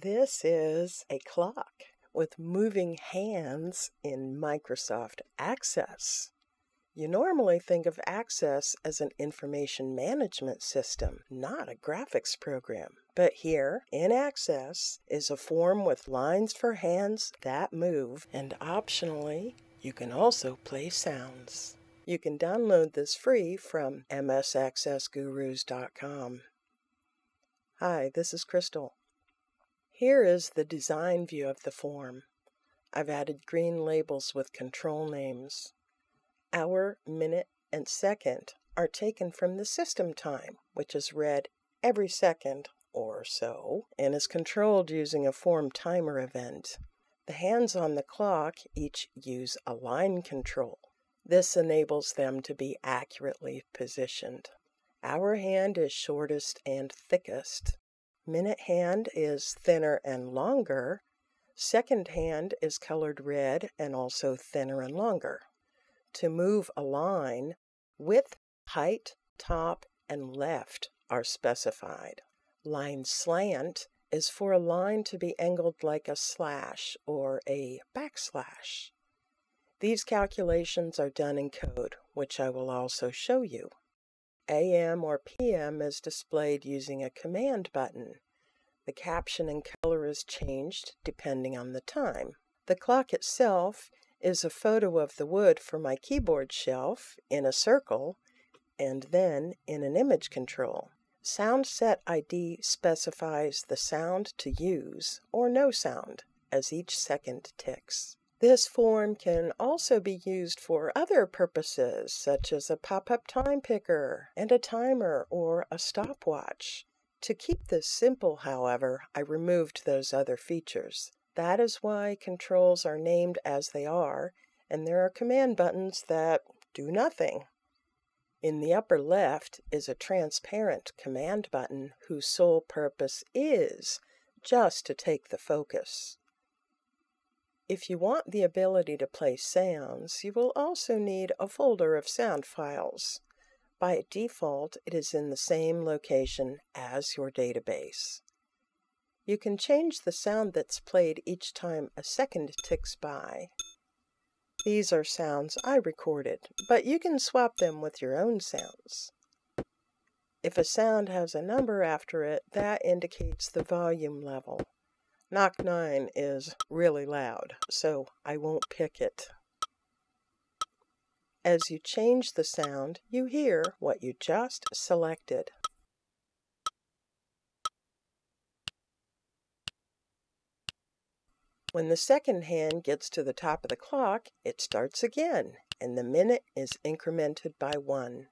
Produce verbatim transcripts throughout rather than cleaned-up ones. This is a clock with moving hands in Microsoft Access. You normally think of Access as an information management system, not a graphics program. But here, in Access, is a form with lines for hands that move, and optionally, you can also play sounds. You can download this free from m s access gurus dot com. Hi, this is Crystal. Here is the design view of the form. I've added green labels with control names. Hour, minute, and second are taken from the system time, which is read every second or so, and is controlled using a form timer event. The hands on the clock each use a line control. This enables them to be accurately positioned. Hour hand is shortest and thickest. Minute hand is thinner and longer. Second hand is colored red and also thinner and longer. To move a line, width, height, top, and left are specified. Line slant is for a line to be angled like a slash or a backslash. These calculations are done in code, which I will also show you. A M or P M is displayed using a command button. The caption and color is changed depending on the time. The clock itself is a photo of the wood for my keyboard shelf in a circle and then in an image control. SoundSetID specifies the sound to use or no sound as each second ticks. This form can also be used for other purposes such as a pop-up time picker and a timer or a stopwatch. To keep this simple, however, I removed those other features. That is why controls are named as they are, and there are command buttons that do nothing. In the upper left is a transparent command button whose sole purpose is just to take the focus. If you want the ability to play sounds, you will also need a folder of sound files. By default, it is in the same location as your database. You can change the sound that's played each time a second ticks by. These are sounds I recorded, but you can swap them with your own sounds. If a sound has a number after it, that indicates the volume level. Knock nine is really loud, so I won't pick it. As you change the sound, you hear what you just selected. When the second hand gets to the top of the clock, it starts again, and the minute is incremented by one.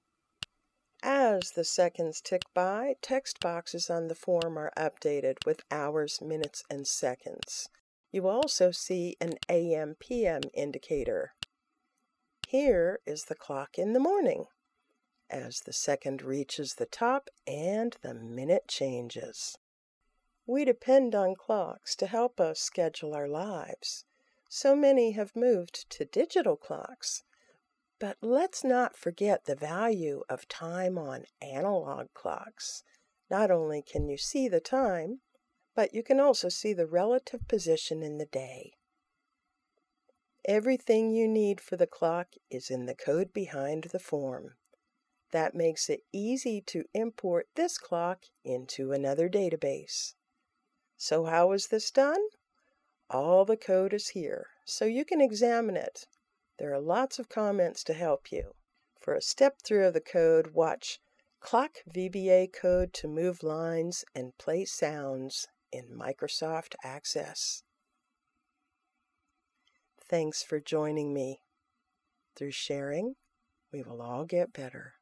As the seconds tick by, text boxes on the form are updated with hours, minutes, and seconds. You also see an A M P M indicator. Here is the clock in the morning. As the second reaches the top and the minute changes. We depend on clocks to help us schedule our lives. So many have moved to digital clocks. But let's not forget the value of time on analog clocks. Not only can you see the time, but you can also see the relative position in the day. Everything you need for the clock is in the code behind the form. That makes it easy to import this clock into another database. So how is this done? All the code is here, so you can examine it. There are lots of comments to help you. For a step-through of the code, watch Clock V B A Code to Move Lines and Play Sounds in Microsoft Access. Thanks for joining me. Through sharing, we will all get better.